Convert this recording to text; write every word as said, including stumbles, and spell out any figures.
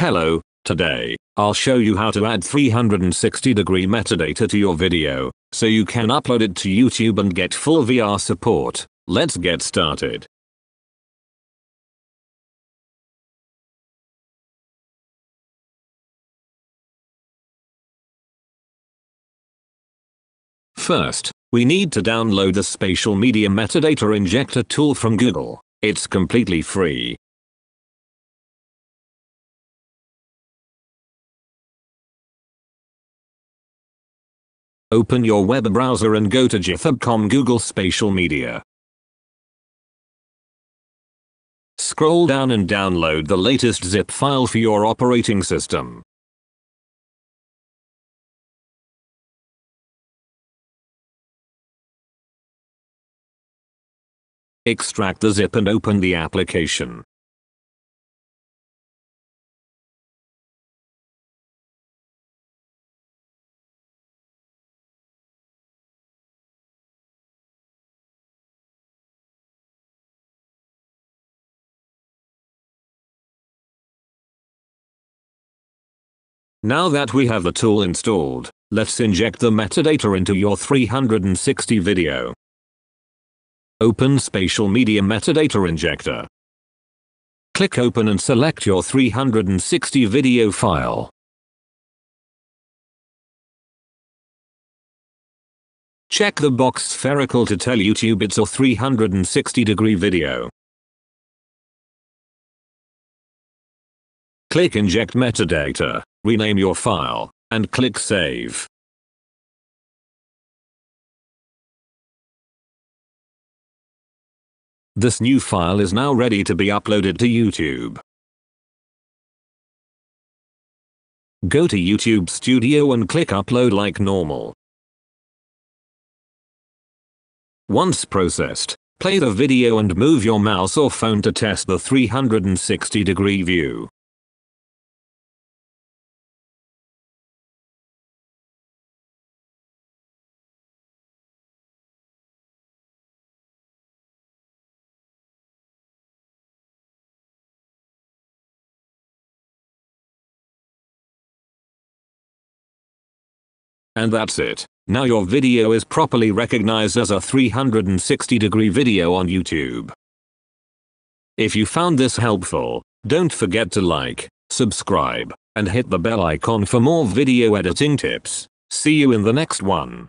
Hello, today, I'll show you how to add three sixty degree metadata to your video, so you can upload it to YouTube and get full V R support. Let's get started. First, we need to download the Spatial Media Metadata Injector tool from Google. It's completely free. Open your web browser and go to github dot com Google Spatial Media. Scroll down and download the latest zip file for your operating system. Extract the zip and open the application. Now that we have the tool installed, let's inject the metadata into your three sixty video. Open Spatial Media Metadata Injector. Click Open and select your three sixty video file. Check the box spherical to tell YouTube it's a three sixty degree video. Click Inject Metadata, rename your file, and click Save. This new file is now ready to be uploaded to YouTube. Go to YouTube Studio and click Upload like normal. Once processed, play the video and move your mouse or phone to test the three sixty degree view. And that's it. Now your video is properly recognized as a three sixty degree video on YouTube. If you found this helpful, don't forget to like, subscribe, and hit the bell icon for more video editing tips. See you in the next one.